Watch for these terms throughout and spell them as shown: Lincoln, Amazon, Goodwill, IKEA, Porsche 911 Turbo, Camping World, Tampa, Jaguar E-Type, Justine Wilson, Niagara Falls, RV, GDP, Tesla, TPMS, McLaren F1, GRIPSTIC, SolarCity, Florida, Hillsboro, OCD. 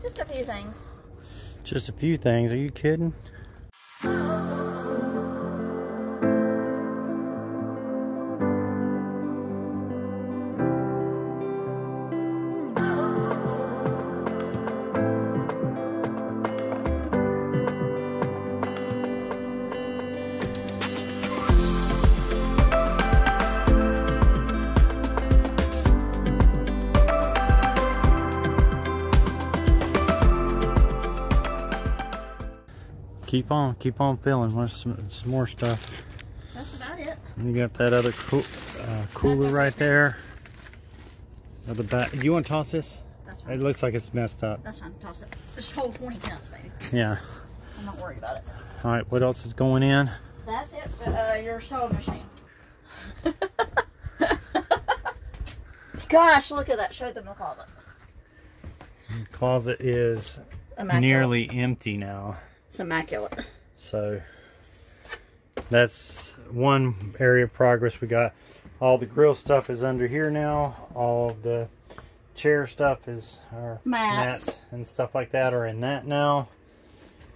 Just a few things. Just a few things, are you kidding? Keep on filling with some more stuff. That's about it. You got that other cooler right there. Another back. You want to toss this? That's fine. It looks like it's messed up. That's fine. Toss it. Just hold 20 pounds, baby. Yeah. I'm not worried about it. All right. What else is going in? That's it. Your sewing machine. Gosh, look at that. Show them the closet. The closet is nearly empty now. It's immaculate. So that's one area of progress. We got all the grill stuff is under here now. All the chair stuff is our mats and stuff like that are in that now.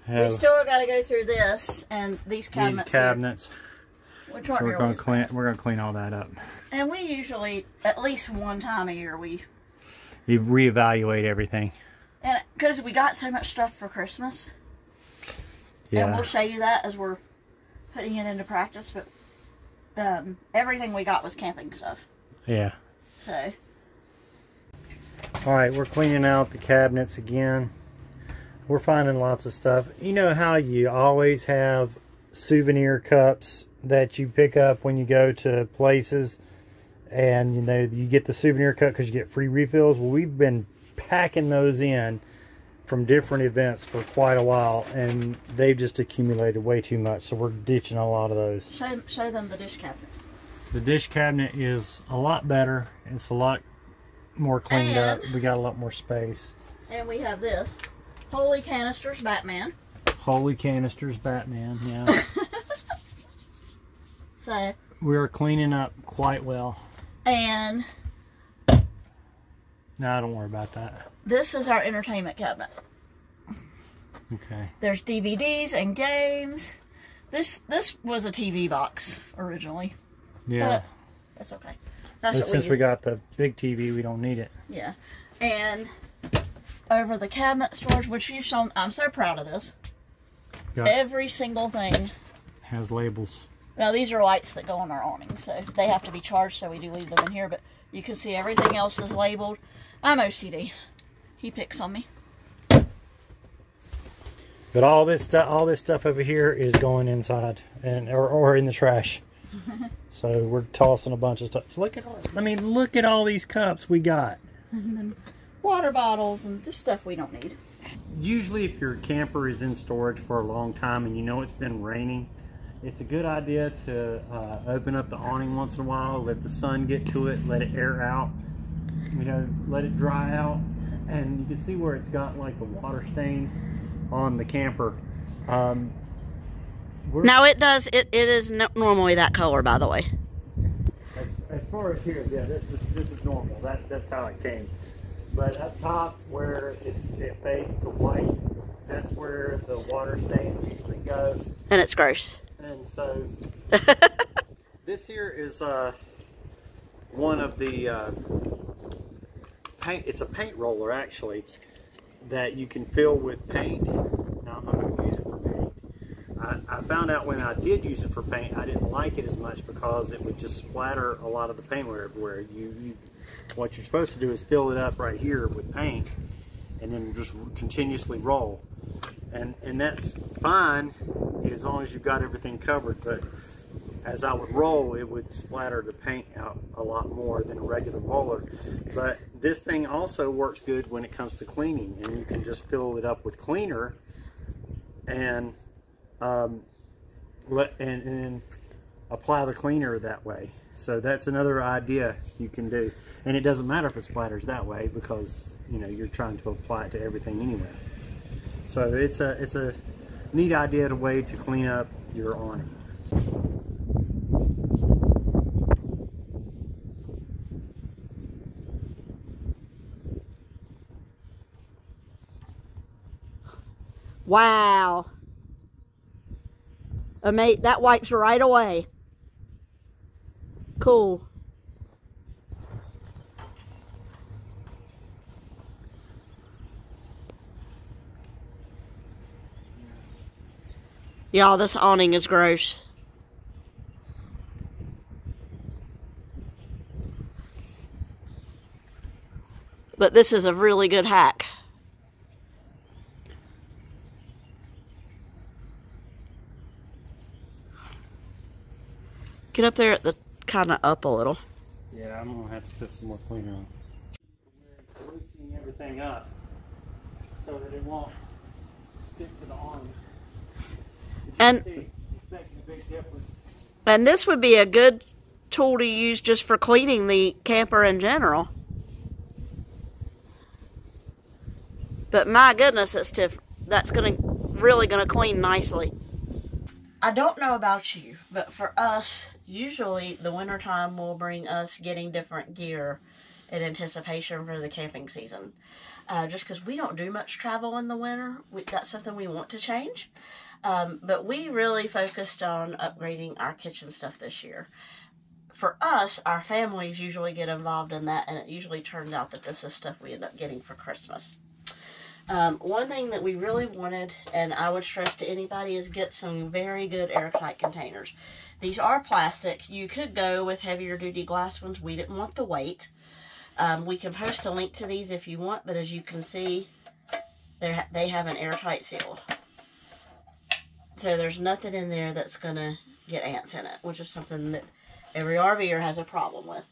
We still got to go through this and these cabinets. These cabinets. So we're gonna clean all that up. And we usually at least one time a year we reevaluate everything. And because we got so much stuff for Christmas. Yeah. And we'll show you that as we're putting it into practice, but everything we got was camping stuff. Yeah. So. All right, we're cleaning out the cabinets again. We're finding lots of stuff. You know how you always have souvenir cups that you pick up when you go to places, and you know you get the souvenir cup because you get free refills? Well, we've been packing those in from different events for quite a while, and they've just accumulated way too much, so we're ditching a lot of those. Show them the dish cabinet. The dish cabinet is a lot better. It's a lot more cleaned up. We got a lot more space. And we have this. Holy Canisters Batman. Holy Canisters Batman, yeah. So we're cleaning up quite well. And no, don't worry about that. This is our entertainment cabinet. Okay. There's DVDs and games. This was a TV box originally. Yeah. But that's okay. That's what since we got the big TV, we don't need it. Yeah. And over the cabinet storage, which you've shown, I'm so proud of this. Got every single thing has labels. Now these are lights that go on our awning, so they have to be charged, so we do leave them in here, but you can see everything else is labeled. I'm OCD. He picks on me. But all this stuff over here is going inside and or in the trash. So we're tossing a bunch of stuff. Look at all these cups we got. And then water bottles and just stuff we don't need. Usually if your camper is in storage for a long time and you know it's been raining, it's a good idea to open up the awning once in a while, let the sun get to it, let it air out, you know, let it dry out. And you can see where it's got like the water stains on the camper. Now it is normally that color, by the way. As far as here, yeah, this is normal. That's how it came. But up top where it fades to white, that's where the water stains usually go. And it's gross. And so, this here is one of the paint. It's a paint roller, actually, that you can fill with paint. Now, I'm not going to use it for paint. I found out when I did use it for paint, I didn't like it as much because it would just splatter a lot of the paint everywhere. What you're supposed to do is fill it up right here with paint and then just continuously roll. And that's fine as long as you've got everything covered, but as I would roll, it would splatter the paint out a lot more than a regular roller. But this thing also works good when it comes to cleaning, and you can just fill it up with cleaner and apply the cleaner that way. So that's another idea you can do, and it doesn't matter if it splatters that way because you know you're trying to apply it to everything anyway. So it's a neat idea to way to clean up your awning. Wow. Mate, that wipes right away. Cool. Y'all, this awning is gross. But this is a really good hack. Get up there at the kind of up a little. Yeah, I'm gonna have to put some more cleaner on. We're loosening everything up so that it won't stick to the awning. And see, it's making a big difference. And this would be a good tool to use just for cleaning the camper in general. But my goodness, it's stiff. That's really gonna clean nicely. I don't know about you, but for us, usually the wintertime will bring us getting different gear in anticipation for the camping season. Just because we don't do much travel in the winter, that's something we want to change. But we really focused on upgrading our kitchen stuff this year. For us, our families usually get involved in that, and it usually turns out that this is stuff we end up getting for Christmas. One thing that we really wanted, and I would stress to anybody, is get some very good airtight containers. These are plastic. You could go with heavier duty glass ones. We didn't want the weight. We can post a link to these if you want, but as you can see, they have an airtight seal. So there's nothing in there that's going to get ants in it, which is something that every RVer has a problem with.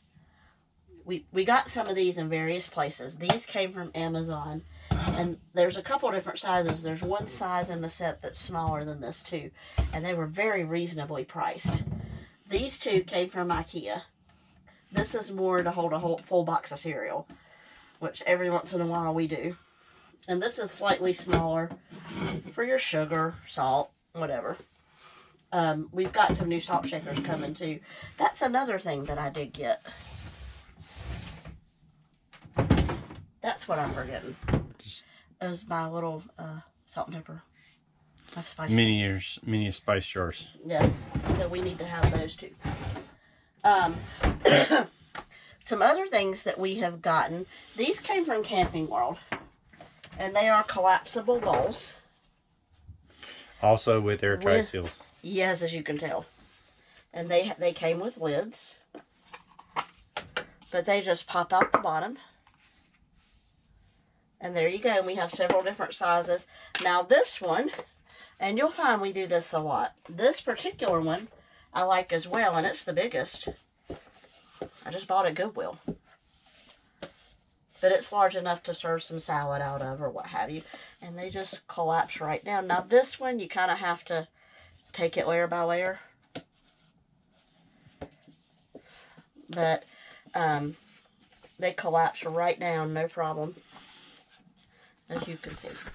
We got some of these in various places. These came from Amazon, and there's a couple different sizes. There's one size in the set that's smaller than this too, and they were very reasonably priced. These two came from IKEA. This is more to hold a whole full box of cereal, which every once in a while we do. And this is slightly smaller for your sugar, salt, whatever. We've got some new salt shakers coming too. That's another thing that I did get. That's what I'm forgetting. Is my little salt and pepper. I've spiced mini spice jars. Yeah, so we need to have those too. Some other things that we have gotten. These came from Camping World, and they are collapsible bowls. Also with airtight seals. Yes, as you can tell. And they came with lids. But they just pop out the bottom. And there you go. And we have several different sizes. Now this one, and you'll find we do this a lot. This particular one I like as well, and it's the biggest. I just bought a Goodwill. But it's large enough to serve some salad out of or what have you. And they just collapse right down. Now this one, you kind of have to take it layer by layer. But they collapse right down, no problem, as you can see.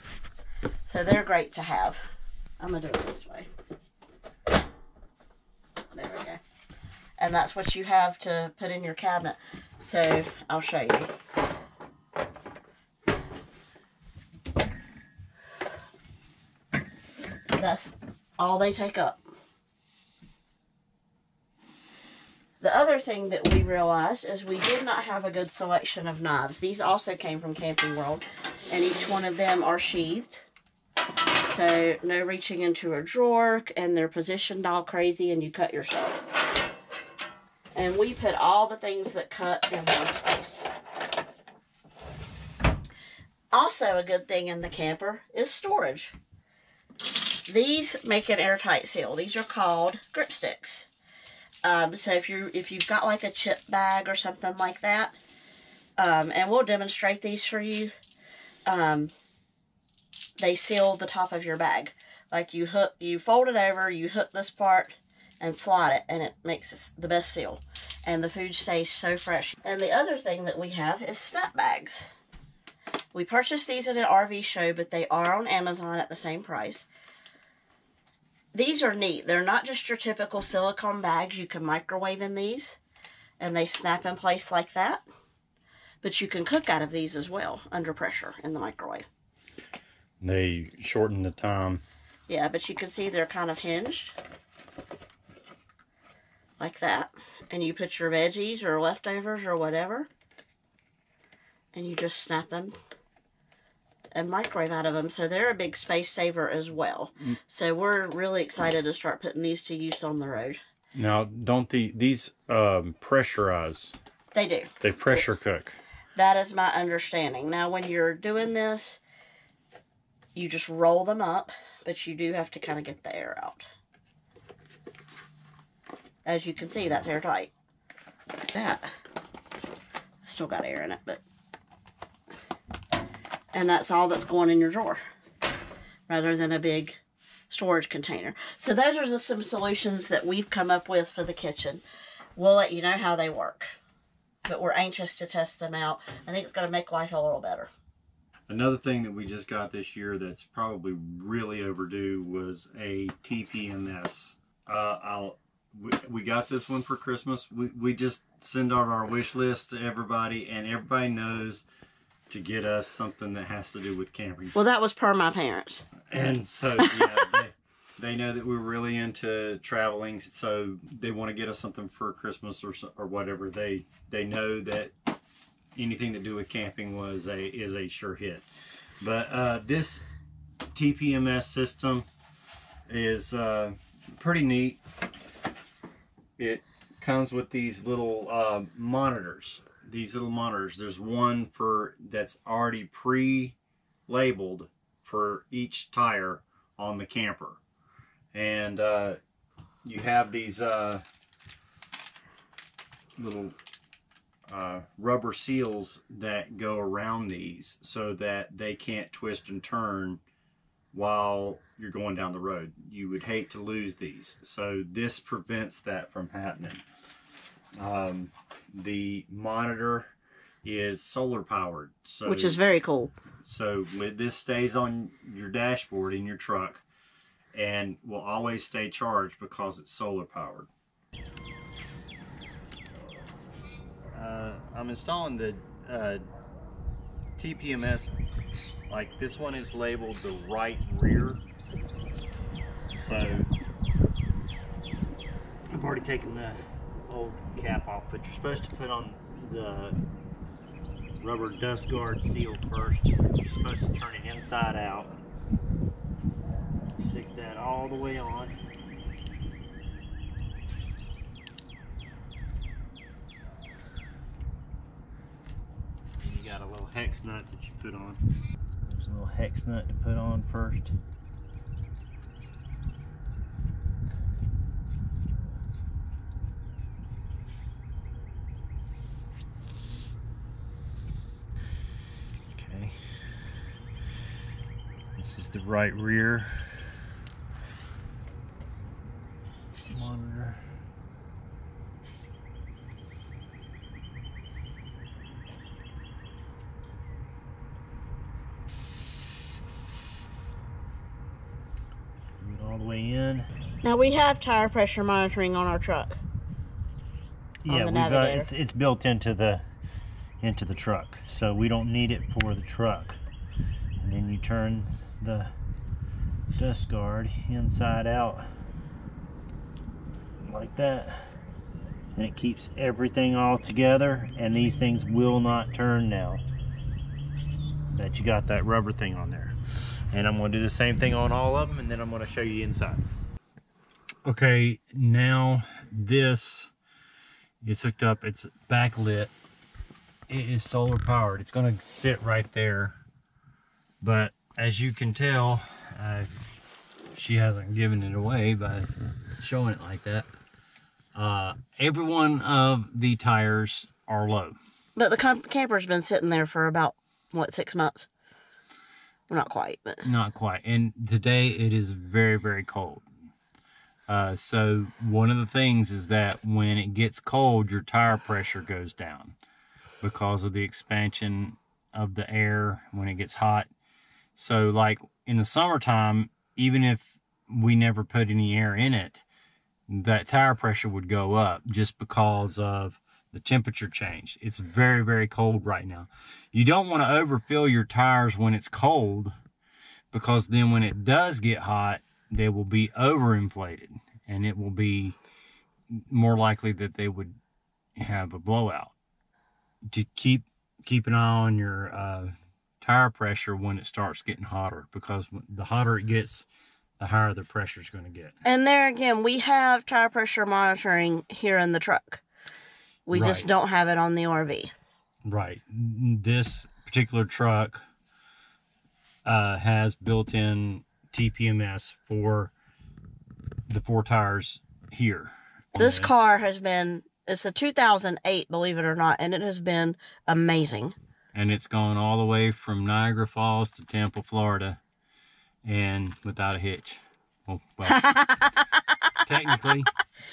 So they're great to have. I'm going to do it this way. There we go. And that's what you have to put in your cabinet. So I'll show you. That's all they take up. The other thing that we realized is we did not have a good selection of knives. These also came from Camping World, and each one of them are sheathed. So no reaching into a drawer, and they're positioned all crazy, and you cut yourself. And we put all the things that cut in one space. Also a good thing in the camper is storage. These make an airtight seal. These are called grip sticks. So if you've got like a chip bag or something like that, and we'll demonstrate these for you. They seal the top of your bag. Like you fold it over, you hook this part and slide it, and it makes the best seal. And the food stays so fresh. And the other thing that we have is snap bags. We purchased these at an RV show, but they are on Amazon at the same price. These are neat. They're not just your typical silicone bags. You can microwave in these, and they snap in place like that. But you can cook out of these as well under pressure in the microwave. They shorten the time. Yeah, but you can see they're kind of hinged. Like that. And you put your veggies or leftovers or whatever. And you just snap them and microwave out of them. So they're a big space saver as well. Mm. So we're really excited to start putting these to use on the road. Now, don't these pressurize? They do. They pressure cook. That is my understanding. Now, when you're doing this, you just roll them up, but you do have to kind of get the air out. As you can see, that's airtight. Like that. Still got air in it, but... And that's all that's going in your drawer, rather than a big storage container. So those are just some solutions that we've come up with for the kitchen. We'll let you know how they work. But we're anxious to test them out. I think it's going to make life a little better. Another thing that we just got this year that's probably really overdue was a TPMS. We got this one for Christmas. We just send out our wish list to everybody, and everybody knows to get us something that has to do with camping. Well, that was per my parents. And so, yeah, they know that we're really into traveling, so they want to get us something for Christmas or whatever. They know that anything to do with camping is a sure hit. But this TPMS system is pretty neat. It comes with these little monitors. There's one for that's already pre-labeled for each tire on the camper, and you have these little rubber seals that go around these so that they can't twist and turn while you're going down the road. You would hate to lose these, so this prevents that from happening. The monitor is solar powered, so, which is very cool. So this stays on your dashboard in your truck and will always stay charged because it's solar powered. I'm installing the TPMS. Like, this one is labeled the right rear, so I've already taken the old cap off, but you're supposed to put on the rubber dust guard seal first. You're supposed to turn it inside out, stick that all the way on, and you got a little hex nut that you put on. There's a little hex nut to put on first. This is the right rear monitor. Move it all the way in. Now, we have tire pressure monitoring on our truck. Yeah, it's built into the truck, so we don't need it for the truck. And then you turn the dust guard inside out like that, and it keeps everything all together, and these things will not turn now that you got that rubber thing on there. And I'm going to do the same thing on all of them, and then I'm going to show you inside. Okay, now this is hooked up. It's backlit. It is solar powered. It's going to sit right there, but as you can tell, she hasn't given it away by showing it like that. Every one of the tires are low. But the camper's been sitting there for about, what, 6 months? Well, not quite, but... Not quite. And today it is very, very cold. So one of the things is that when it gets cold, your tire pressure goes down because of the expansion of the air when it gets hot. So, like, in the summertime, even if we never put any air in it, that tire pressure would go up just because of the temperature change. It's very, very cold right now. You don't want to overfill your tires when it's cold because then when it does get hot, they will be overinflated, and it will be more likely that they would have a blowout. To keep an eye on your tire pressure when it starts getting hotter, because the hotter it gets, the higher the pressure is going to get. And there again, we have tire pressure monitoring here in the truck. We just don't have it on the RV. Right. This particular truck has built-in TPMS for the four tires here. This car has been, it's a 2008, believe it or not, and it has been amazing. And it's gone all the way from Niagara Falls to Tampa, Florida, and without a hitch. Oh, well, technically,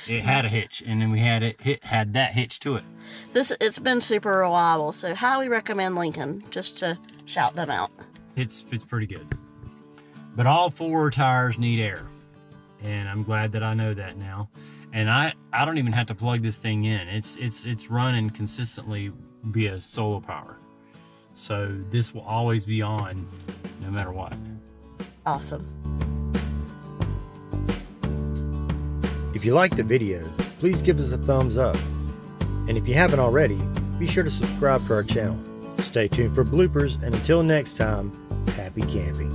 it had a hitch, and then we had it had that hitch to it. It's been super reliable, so highly recommend Lincoln, just to shout them out. It's pretty good. But all four tires need air, and I'm glad that I know that now. And I don't even have to plug this thing in. It's running consistently via solar power. So this will always be on no matter what. Awesome. If you liked the video, please give us a thumbs up. And if you haven't already, be sure to subscribe to our channel. Stay tuned for bloopers, and until next time, happy camping.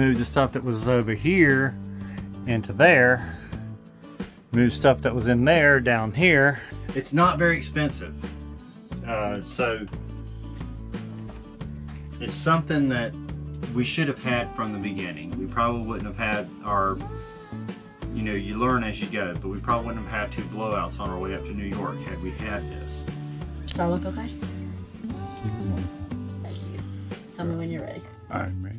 Move the stuff that was over here into there. Move stuff that was in there down here. It's not very expensive. So it's something that we should have had from the beginning. We probably wouldn't have had our, you know, you learn as you go, but we probably wouldn't have had two blowouts on our way up to New York had we had this. Does that look okay? Thank you. Tell me when you're ready. I'm ready.